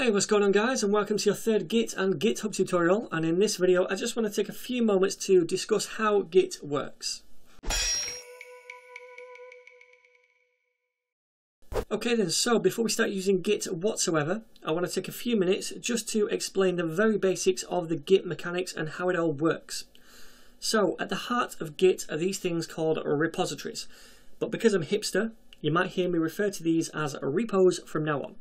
Hey, what's going on guys, and welcome to your third Git and GitHub tutorial. And in this video I just want to take a few moments to discuss how Git works. Okay then, so before we start using Git whatsoever, I want to take a few minutes just to explain the very basics of the Git mechanics and how it all works. So at the heart of Git are these things called repositories, but because I'm hipster, you might hear me refer to these as repos from now on.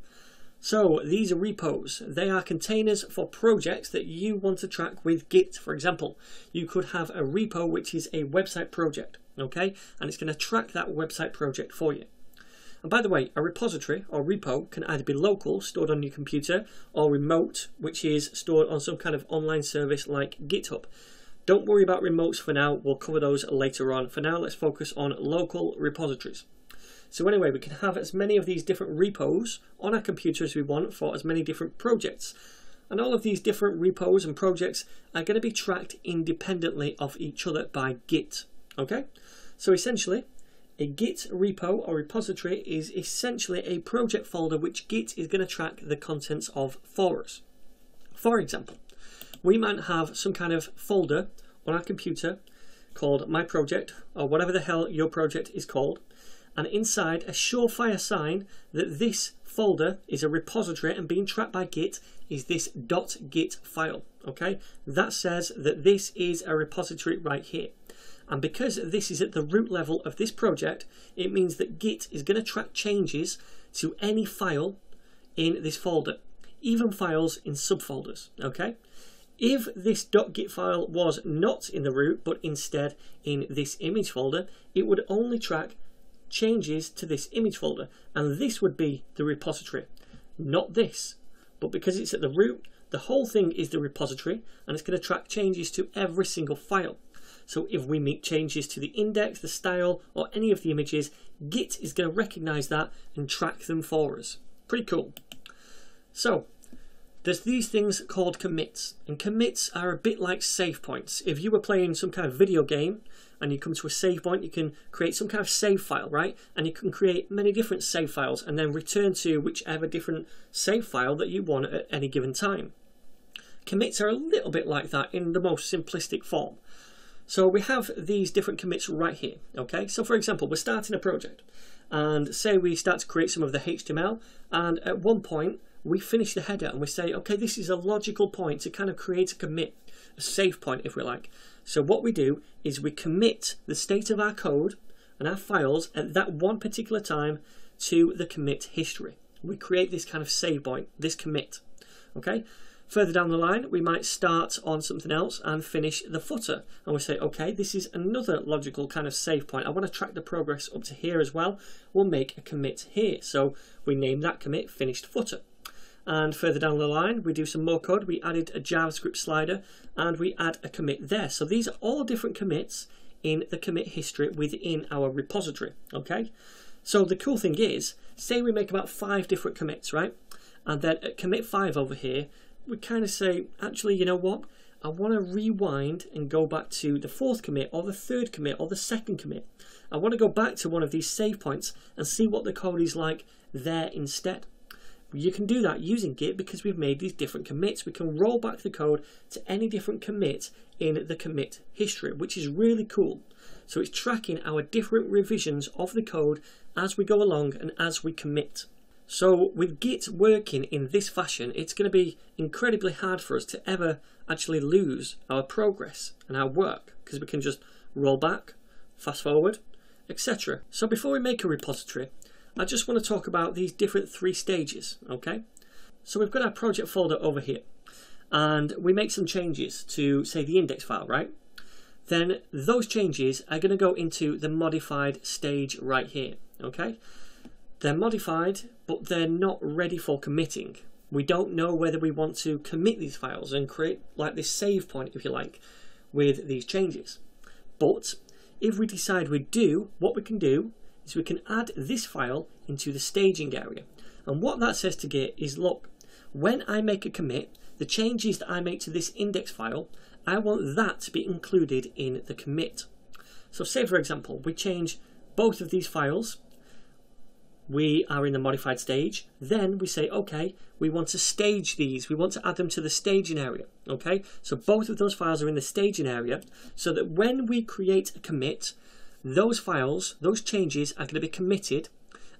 So these are repos. They are containers for projects that you want to track with Git, for example. You could have a repo which is a website project, okay? And it's going to track that website project for you. And by the way, a repository or repo can either be local, stored on your computer, or remote, which is stored on some kind of online service like GitHub. Don't worry about remotes for now. We'll cover those later on. For now, let's focus on local repositories. So anyway, we can have as many of these different repos on our computer as we want for as many different projects. And all of these different repos and projects are going to be tracked independently of each other by Git. Okay? So essentially, a Git repo or repository is essentially a project folder which Git is going to track the contents of for us. For example, we might have some kind of folder on our computer called My Project, or whatever the hell your project is called. And inside, a surefire sign that this folder is a repository and being tracked by Git is this .git file, okay? That says that this is a repository right here. And because this is at the root level of this project, it means that Git is going to track changes to any file in this folder, even files in subfolders, okay? If this .git file was not in the root, but instead in this image folder, it would only track changes to this image folder, and this would be the repository, not this. But because it's at the root, the whole thing is the repository, and it's going to track changes to every single file. So if we make changes to the index, the style, or any of the images, Git is going to recognize that and track them for us. Pretty cool. So there's these things called commits, and commits are a bit like save points. If you were playing some kind of video game and you come to a save point, you can create some kind of save file, right? And you can create many different save files and then return to whichever different save file that you want at any given time. Commits are a little bit like that in the most simplistic form. So we have these different commits right here, okay? So for example, we're starting a project and say we start to create some of the HTML, and at one point, we finish the header and we say, okay, this is a logical point to kind of create a commit, a save point if we like. So what we do is we commit the state of our code and our files at that one particular time to the commit history. We create this kind of save point, this commit, okay? Further down the line, we might start on something else and finish the footer. And we say, okay, this is another logical kind of save point. I want to track the progress up to here as well. We'll make a commit here. So we name that commit finished footer. And further down the line, we do some more code. We added a JavaScript slider and we add a commit there. So these are all different commits in the commit history within our repository, okay? So the cool thing is, say we make about 5 different commits, right? And then at commit 5 over here, we kind of say, actually, you know what? I want to rewind and go back to the 4th commit or the 3rd commit or the 2nd commit. I want to go back to one of these save points and see what the code is like there instead. You can do that using Git because we've made these different commits. We can roll back the code to any different commit in the commit history, which is really cool. So it's tracking our different revisions of the code as we go along and as we commit. So with Git working in this fashion, it's going to be incredibly hard for us to ever actually lose our progress and our work, because we can just roll back, fast forward, etc. So before we make a repository, I just want to talk about these different 3 stages, okay? So we've got our project folder over here, and we make some changes to, say, the index file, right? Then those changes are going to go into the modified stage right here, okay? They're modified, but they're not ready for committing. We don't know whether we want to commit these files and create like this save point, if you like, with these changes. But if we decide we do, what we can do, so we can add this file into the staging area. And what that says to Git is, look, when I make a commit, the changes that I make to this index file, I want that to be included in the commit. So say, for example, we change both of these files we are in the modified stage, then we say, okay, we want to stage these. We want to add them to the staging area, okay? So both of those files are in the staging area so that when we create a commit, those files, those changes are going to be committed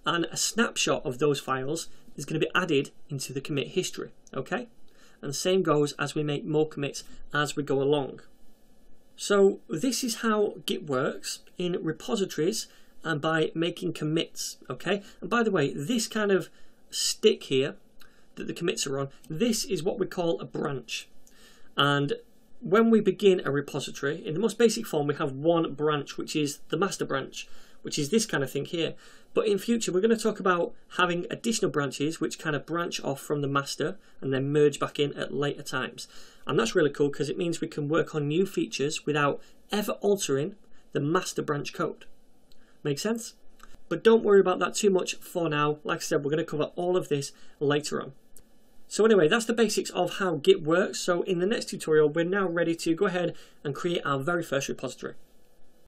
and a snapshot of those files is going to be added into the commit history, okay? And the same goes as we make more commits as we go along. So this is how Git works in repositories and by making commits, okay? And by the way, this kind of stick here that the commits are on, this is what we call a branch. And when we begin a repository, in the most basic form, we have one branch, which is the master branch, which is this kind of thing here. But in future, we're going to talk about having additional branches which kind of branch off from the master and then merge back in at later times. And that's really cool because it means we can work on new features without ever altering the master branch code. Make sense? But don't worry about that too much for now. Like I said, we're going to cover all of this later on. So anyway, that's the basics of how Git works. So in the next tutorial, we're now ready to go ahead and create our very first repository.